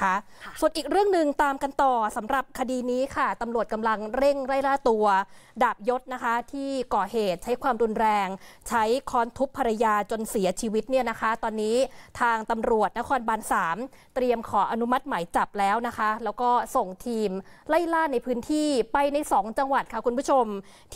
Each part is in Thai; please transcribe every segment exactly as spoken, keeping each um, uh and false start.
นะคะส่วนอีกเรื่องหนึ่งตามกันต่อสำหรับคดีนี้ค่ะตำรวจกำลังเร่งไล่ล่าตัวดาบยศนะคะที่ก่อเหตุใช้ความรุนแรงใช้ค้อนทุบภรรยาจนเสียชีวิตเนี่ยนะคะตอนนี้ทางตำรวจนครบาลสามเตรียมขออนุมัติหมายจับแล้วนะคะแล้วก็ส่งทีมไล่ล่าในพื้นที่ไปในสองจังหวัดค่ะคุณผู้ชม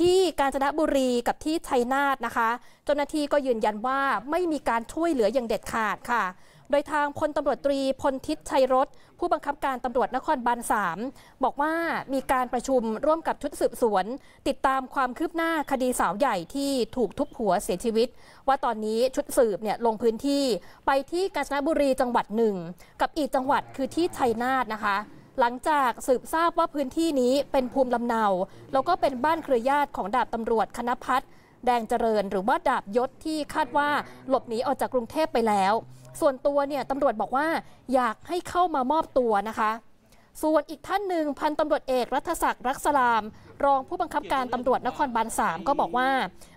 ที่กาญจนบุรีกับที่ชัยนาทนะคะเจ้าหน้าที่ก็ยืนยันว่าไม่มีการช่วยเหลืออย่างเด็ดขาดค่ะโดยทางพลตำรวจตรีพลทิศชัยรสผู้บังคับการตำรวจนครบาลสามบอกว่ามีการประชุมร่วมกับชุดสืบสวนติดตามความคืบหน้าคดีสาวใหญ่ที่ถูกทุบหัวเสียชีวิตว่าตอนนี้ชุดสืบเนี่ยลงพื้นที่ไปที่กาญจนบุรีจังหวัดหนึ่งกับอีกจังหวัดคือที่ชัยนาทนะคะหลังจากสืบทราบว่าพื้นที่นี้เป็นภูมิลำเนาแล้วก็เป็นบ้านเครือญาติของดาบตำรวจคณภัทรแดงเจริญหรือว่าดาบยศที่คาดว่าหลบหนีออกจากกรุงเทพไปแล้วส่วนตัวเนี่ยตำรวจบอกว่าอยากให้เข้ามามอบตัวนะคะส่วนอีกท่านหนึ่งพันตำรวจเอกรัฐศักดิ์รักษลามรองผู้บังคับการตำรวจนครบาลสามก็บอกว่า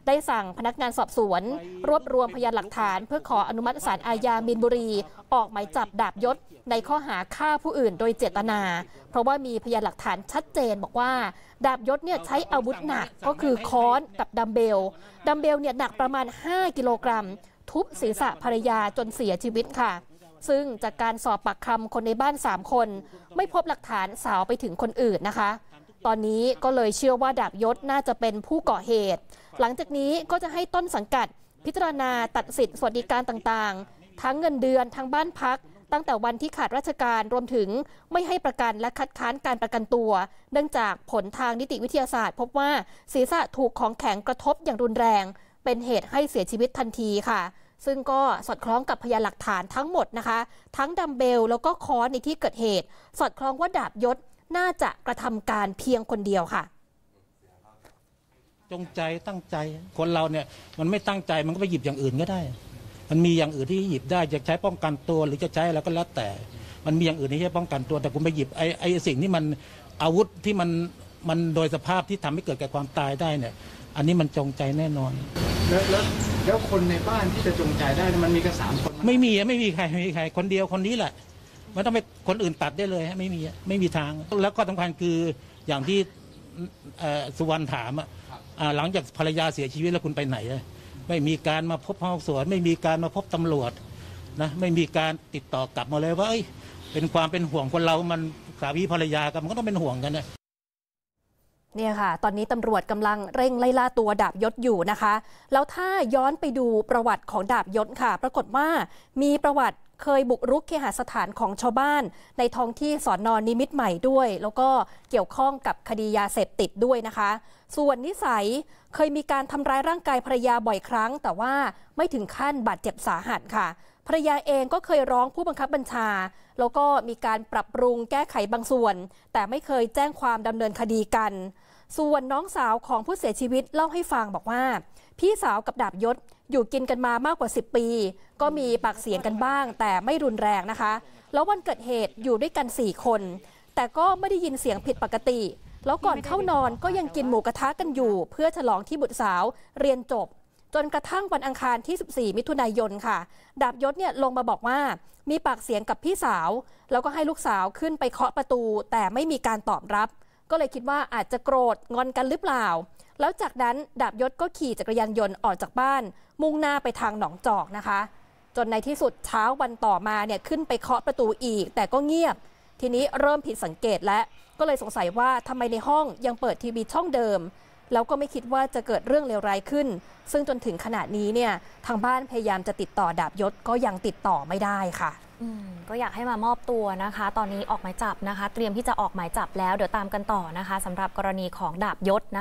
ได้สั่งพนักงานสอบสวนรวบรวมพยานหลักฐานเพื่อขออนุมัติศาลอาญามีนบุรีออกหมายจับดาบยศในข้อหาฆ่าผู้อื่นโดยเจตนาเพราะว่ามีพยานหลักฐานชัดเจนบอกว่าดาบยศเนี่ยใช้อาวุธหนักก็คือค้อนกับดัมเบลดัมเบลเนี่ยหนักประมาณห้ากิโลกรัมทุบศีรษะภรรยาจนเสียชีวิตค่ะซึ่งจากการสอบปากคำคนในบ้านสามคนไม่พบหลักฐานสาวไปถึงคนอื่นนะคะตอนนี้ก็เลยเชื่อว่าดาบยศน่าจะเป็นผู้ก่อเหตุหลังจากนี้ก็จะให้ต้นสังกัดพิจารณาตัดสิทธิสวัสดิการต่างๆทั้งเงินเดือนทั้งบ้านพักตั้งแต่วันที่ขาดราชการรวมถึงไม่ให้ประกันและคัดค้านการประกันตัวเนื่องจากผลทางนิติวิทยาศาสตร์พบว่าศีรษะถูกของแข็งกระทบอย่างรุนแรงเป็นเหตุให้เสียชีวิตทันทีค่ะซึ่งก็สอดคล้องกับพยานหลักฐานทั้งหมดนะคะทั้งดัมเบลแล้วก็ค้อนในที่เกิดเหตุสอดคล้องว่าดาบยศน่าจะกระทำการเพียงคนเดียวค่ะจงใจตั้งใจคนเราเนี่ยมันไม่ตั้งใจมันก็ไปหยิบอย่างอื่นก็ได้มันมีอย่างอื่นที่หยิบได้จะใช้ป้องกันตัวหรือจะใช้อะไรก็แล้วแต่มันมีอย่างอื่นที่ใช้ป้องกันตัวแต่คุณไปหยิบไอ้ไอ้สิ่งที่มันอาวุธที่มันมันโดยสภาพที่ทำให้เกิดแก่ความตายได้เนี่ยอันนี้มันจงใจแน่นอนแล้วแล้วคนในบ้านที่จะจงใจได้มันมีกระสามคนไม่มีไม่มีใครไม่มีใครคนเดียวคนนี้แหละไม่ต้องไปคนอื่นตัดได้เลยฮะไม่มีไม่มีทางแล้วก็สำคัญคืออย่างที่สุวรรณถามหลังจากภรรยาเสียชีวิตแล้วคุณไปไหนไม่มีการมาพบพนักงานสอบสวนไม่มีการมาพบตำรวจนะไม่มีการติดต่อกลับมาเลยว่าเป็นความเป็นห่วงคนเรามันสามีภรรยากันมันก็ต้องเป็นห่วงกันนะเนี่ยค่ะตอนนี้ตำรวจกำลังเร่งไล่ล่าตัวดาบยศอยู่นะคะแล้วถ้าย้อนไปดูประวัติของดาบยศค่ะปรากฏว่ามีประวัติเคยบุกรุกเคหสถานของชาวบ้านในท้องที่สอนอนิมิตรใหม่ด้วยแล้วก็เกี่ยวข้องกับคดียาเสพติดด้วยนะคะส่วนนิสัยเคยมีการทำร้ายร่างกายภรรยาบ่อยครั้งแต่ว่าไม่ถึงขั้นบาดเจ็บสาหัสค่ะภรรยาเองก็เคยร้องผู้บังคับบัญชาแล้วก็มีการปรับปรุงแก้ไขบางส่วนแต่ไม่เคยแจ้งความดำเนินคดีกันส่วนน้องสาวของผู้เสียชีวิตเล่าให้ฟังบอกว่าพี่สาวกับดาบยศอยู่กินกันมามากกว่าสิบปีก็มีปากเสียงกันบ้างแต่ไม่รุนแรงนะคะแล้ววันเกิดเหตุอยู่ด้วยกันสี่คนแต่ก็ไม่ได้ยินเสียงผิดปกติแล้วก่อนเข้านอนก็ยังกินหมูกระทะกันอยู่เพื่อฉลองที่บุตรสาวเรียนจบจนกระทั่งวันอังคารที่สิบสี่มิถุนายนค่ะดาบยศเนี่ยลงมาบอกว่ามีปากเสียงกับพี่สาวแล้วก็ให้ลูกสาวขึ้นไปเคาะประตูแต่ไม่มีการตอบรับก็เลยคิดว่าอาจจะโกรธงอนกันหรือเปล่าแล้วจากนั้นดาบยศก็ขี่จักรยานยนต์ออกจากบ้านมุ่งหน้าไปทางหนองจอกนะคะจนในที่สุดเช้าวันต่อมาเนี่ยขึ้นไปเคาะประตูอีกแต่ก็เงียบทีนี้เริ่มผิดสังเกตและก็เลยสงสัยว่าทำไมในห้องยังเปิดทีวีช่องเดิมแล้วก็ไม่คิดว่าจะเกิดเรื่องเลวร้ายขึ้นซึ่งจนถึงขณะนี้เนี่ยทางบ้านพยายามจะติดต่อดาบยศก็ยังติดต่อไม่ได้ค่ะก็อยากให้มามอบตัวนะคะตอนนี้ออกหมายจับนะคะเตรียมที่จะออกหมายจับแล้วเดี๋ยวตามกันต่อนะคะสำหรับกรณีของดาบยศนะ